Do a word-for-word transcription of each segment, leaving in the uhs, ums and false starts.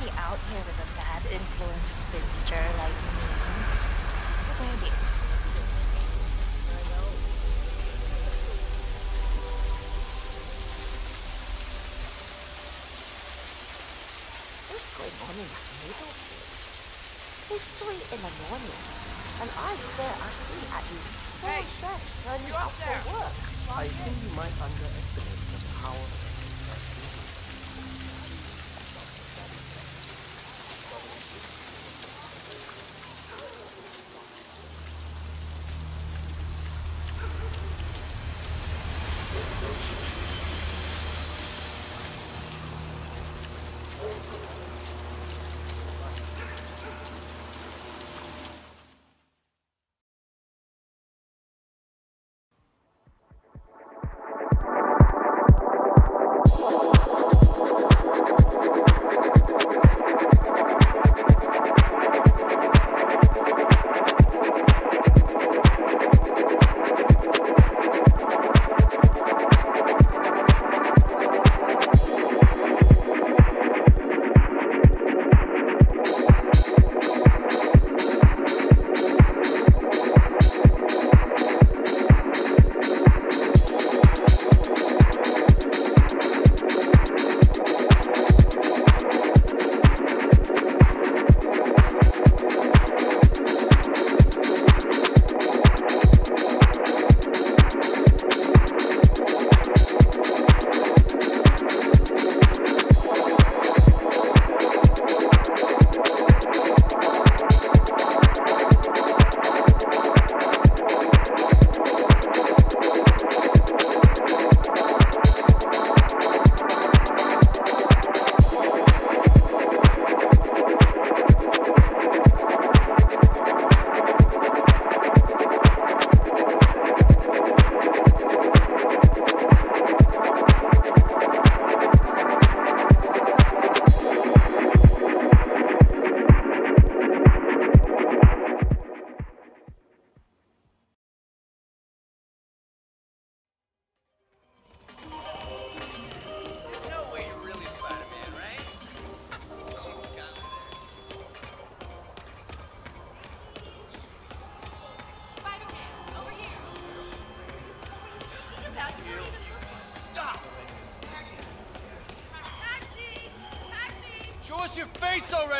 be out here with a bad influence spinster like me. What do I do? What's going on in that neighborhood? It's three in the morning, and I stare actually at you. Hey, turn you out for work. I think you might underestimate the power.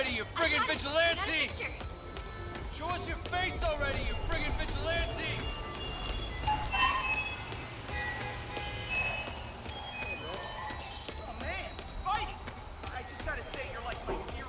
You friggin' vigilante! Show us your face already, you friggin' vigilante! Oh man, Spidey! I just gotta say, you're like my hero.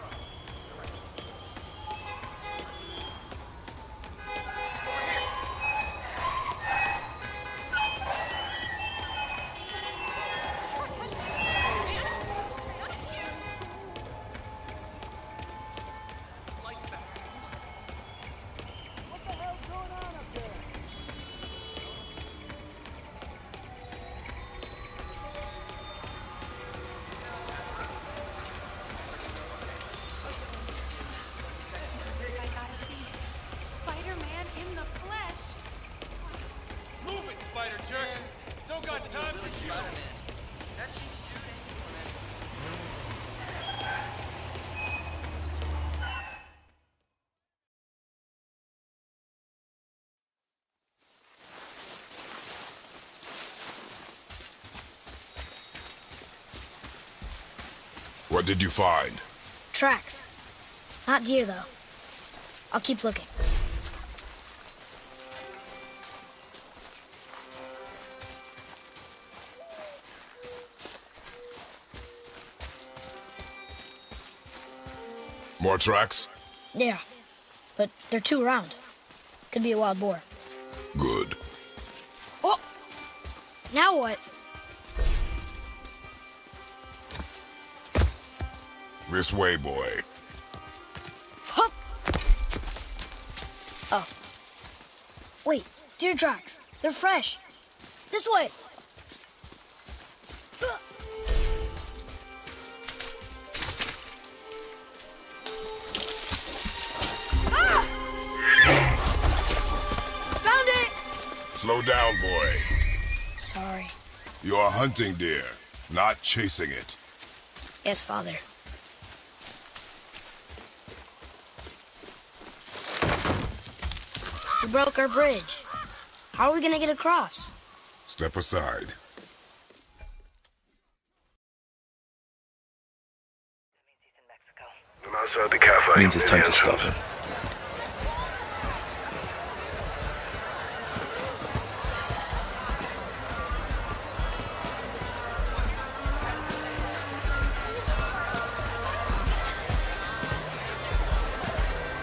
What did you find? Tracks. Not deer, though. I'll keep looking. More tracks? Yeah, but they're too round. Could be a wild boar. Good. Oh! Now what? This way, boy. Hup. Oh. Wait, deer tracks. They're fresh. This way. Ah! Found it! Slow down, boy. Sorry. You are hunting deer, not chasing it. Yes, Father. You broke our bridge. How are we gonna get across? Step aside. It means it's time to stop him.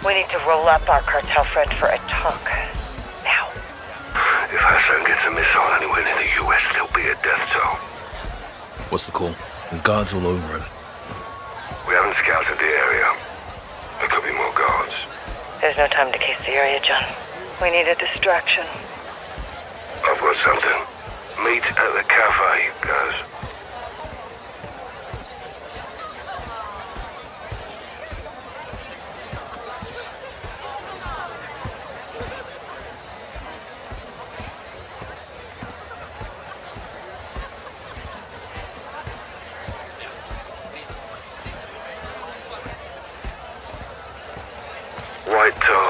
We need to roll up our cartel friend for a talk. Now. If Hassan gets a missile anywhere near the U S, there'll be a death toll. What's the call? There's guards all over him. We haven't scouted the area. There could be more guards. There's no time to case the area, John. We need a distraction. I've got something. Meet at the cafe, guys. White Tower.